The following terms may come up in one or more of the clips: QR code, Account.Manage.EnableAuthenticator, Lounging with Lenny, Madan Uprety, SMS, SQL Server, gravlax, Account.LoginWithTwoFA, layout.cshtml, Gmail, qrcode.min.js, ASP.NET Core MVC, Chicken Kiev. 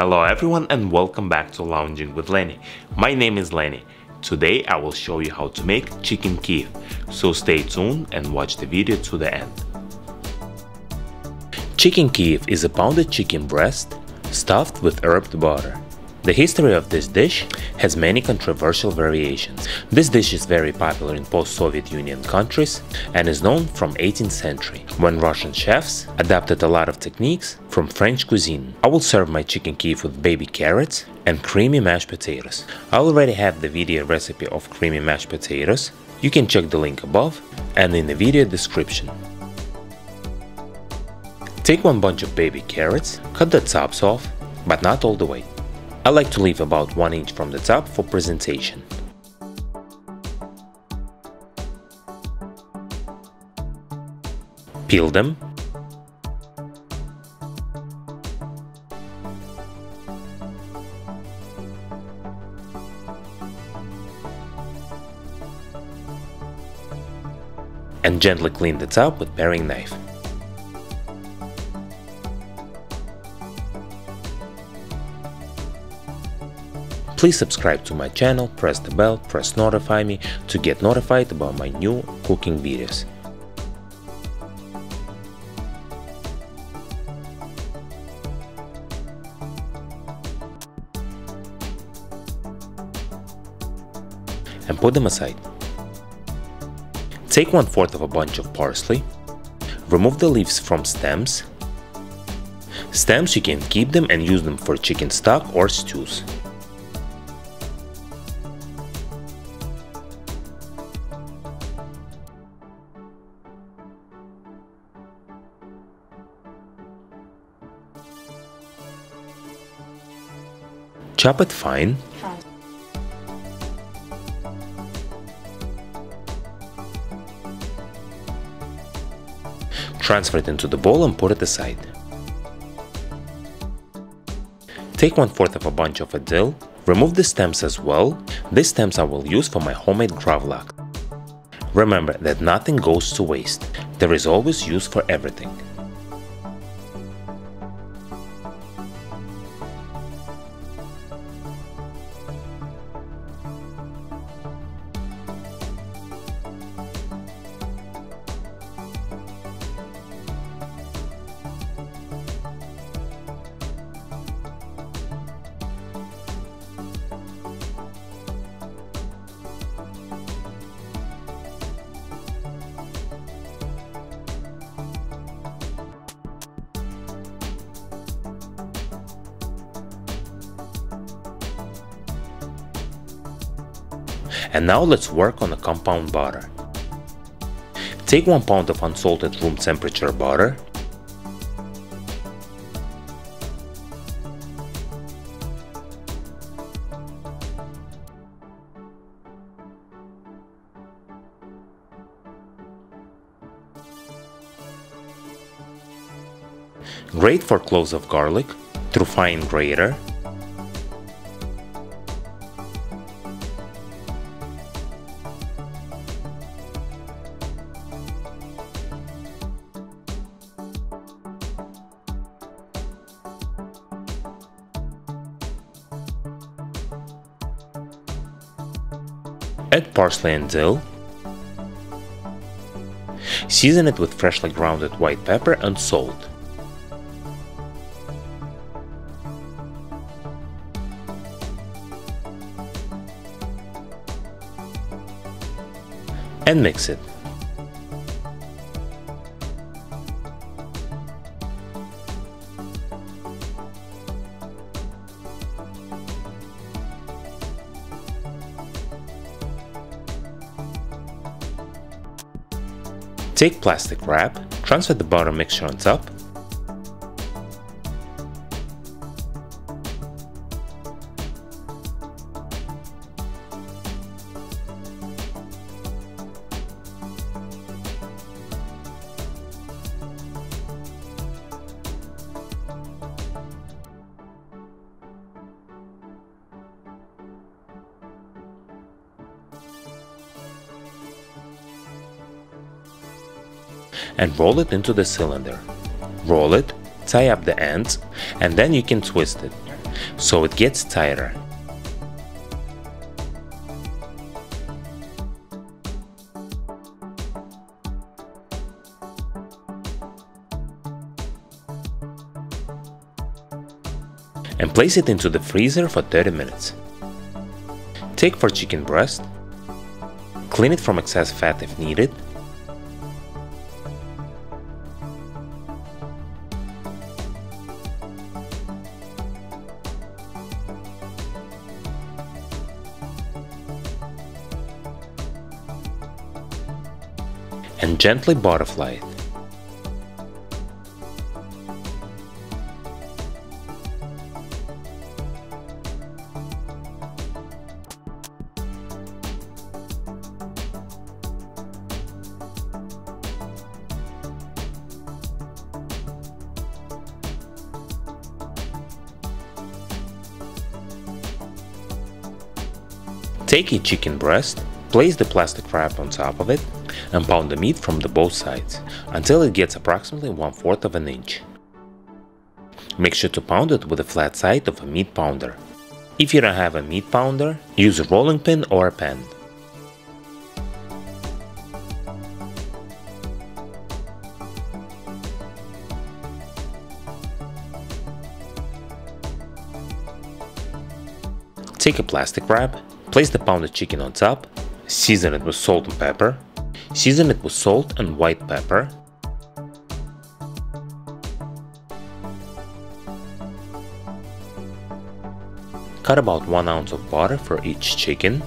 Hello everyone and welcome back to Lounging with Lenny. My name is Lenny. Today I will show you how to make chicken Kiev, so stay tuned and watch the video to the end. Chicken Kiev is a pounded chicken breast stuffed with herbed butter. The history of this dish has many controversial variations. This dish is very popular in post-Soviet Union countries and is known from 18th century, when Russian chefs adapted a lot of techniques from French cuisine. I will serve my chicken Kiev with baby carrots and creamy mashed potatoes. I already have the video recipe of creamy mashed potatoes. You can check the link above and in the video description. Take one bunch of baby carrots, cut the tops off, but not all the way. I like to leave about 1 inch from the top for presentation. Peel them. And gently clean the top with paring knife. Please subscribe to my channel, press the bell, press notify me to get notified about my new cooking videos. And put them aside. Take 1/4 of a bunch of parsley, remove the leaves from stems. Stems you can keep them and use them for chicken stock or stews. Chop it fine. Transfer it into the bowl and put it aside. Take 1/4 of a bunch of dill. Remove the stems as well. These stems I will use for my homemade gravlax. Remember that nothing goes to waste. There is always use for everything. And now let's work on the compound butter. Take 1 pound of unsalted room temperature butter. Grate 4 cloves of garlic through fine grater. Add parsley and dill. Season it with freshly grounded white pepper and salt. And mix it. Take plastic wrap, transfer the butter mixture on top, and roll it into the cylinder. Roll it, tie up the ends, and then you can twist it. so it gets tighter. And place it into the freezer for 30 minutes. Take for chicken breast, clean it from excess fat if needed, and gently butterfly it. Take a chicken breast, place the plastic wrap on top of it, and pound the meat from both sides until it gets approximately 1/4 of an inch. Make sure to pound it with the flat side of a meat pounder. If you don't have a meat pounder, use a rolling pin or a pan. Take a plastic wrap, place the pounded chicken on top, season it with salt and pepper, season it with salt and white pepper, cut about 1 ounce of butter for each chicken,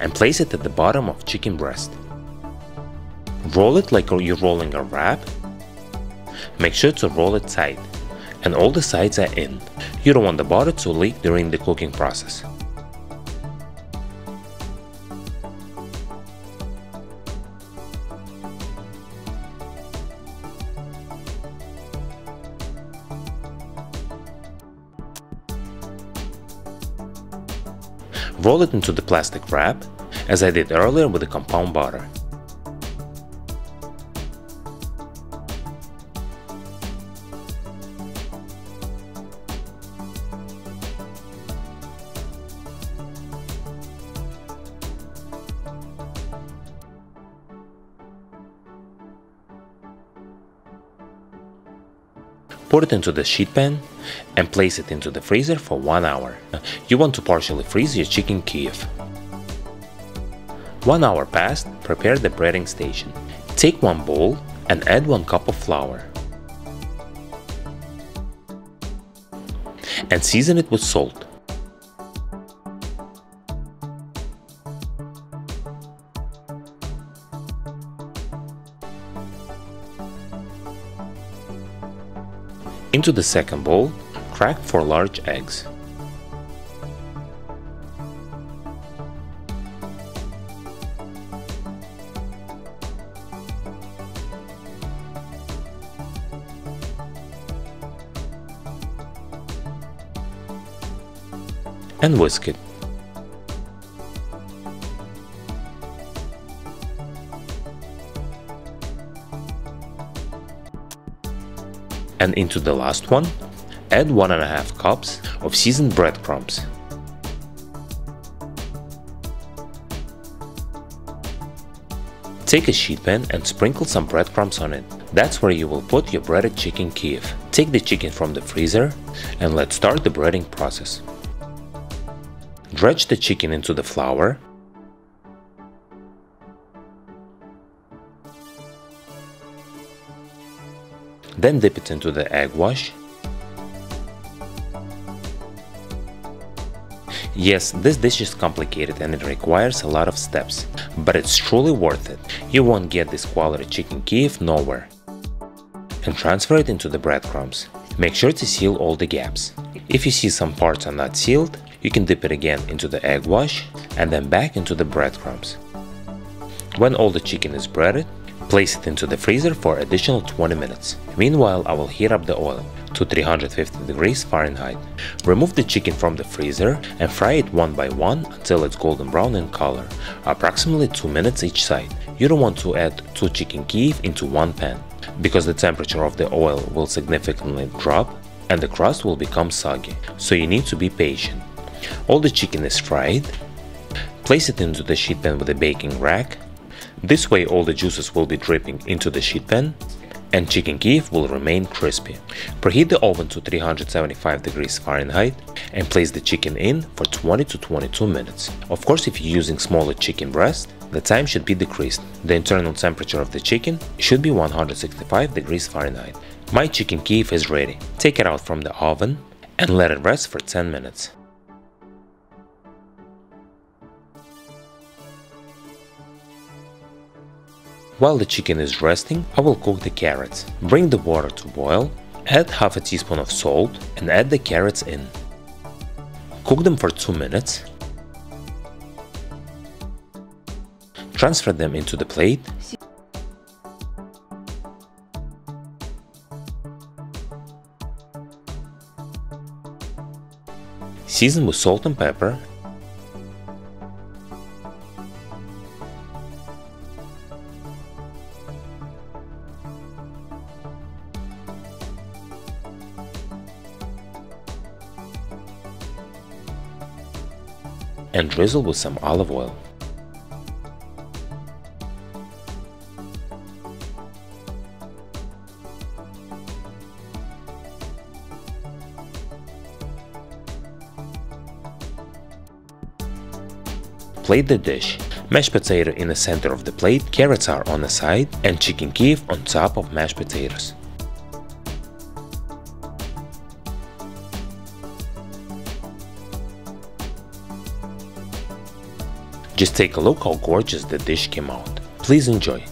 and place it at the bottom of chicken breast. Roll it like you're rolling a wrap, make sure to roll it tight, and all the sides are in. You don't want the butter to leak during the cooking process. Roll it into the plastic wrap, as I did earlier with the compound butter. Put it into the sheet pan and place it into the freezer for 1 hour. You want to partially freeze your chicken Kiev. 1 hour passed, prepare the breading station. Take 1 bowl and add 1 cup of flour. And season it with salt. Into the second bowl, crack 4 large eggs. And whisk it. And into the last one, add 1.5 cups of seasoned breadcrumbs. Take a sheet pan and sprinkle some breadcrumbs on it. That's where you will put your breaded chicken Kiev. Take the chicken from the freezer and let's start the breading process. Dredge the chicken into the flour. Then dip it into the egg wash. Yes, this dish is complicated and it requires a lot of steps, but it's truly worth it. You won't get this quality chicken Kiev nowhere. And transfer it into the breadcrumbs. Make sure to seal all the gaps. If you see some parts are not sealed, you can dip it again into the egg wash and then back into the breadcrumbs. When all the chicken is breaded, place it into the freezer for additional 20 minutes. Meanwhile, I will heat up the oil to 350 degrees Fahrenheit. Remove the chicken from the freezer and fry it one by one until it's golden brown in color, approximately 2 minutes each side. You don't want to add 2 chicken Kiev into one pan, because the temperature of the oil will significantly drop and the crust will become soggy, so you need to be patient. All the chicken is fried. Place it into the sheet pan with a baking rack. This way all the juices will be dripping into the sheet pan and Chicken Kiev will remain crispy. Preheat the oven to 375 degrees Fahrenheit and place the chicken in for 20 to 22 minutes. Of course, if you're using smaller chicken breast, the time should be decreased. The internal temperature of the chicken should be 165 degrees Fahrenheit. My Chicken Kiev is ready. Take it out from the oven and let it rest for 10 minutes. While the chicken is resting, I will cook the carrots. Bring the water to boil, add half a teaspoon of salt and add the carrots in. Cook them for 2 minutes. Transfer them into the plate. Season with salt and pepper. And drizzle with some olive oil. Plate the dish. Mashed potato in the center of the plate, carrots are on the side, and Chicken Kiev on top of mashed potatoes. Just take a look how gorgeous the dish came out. Please enjoy.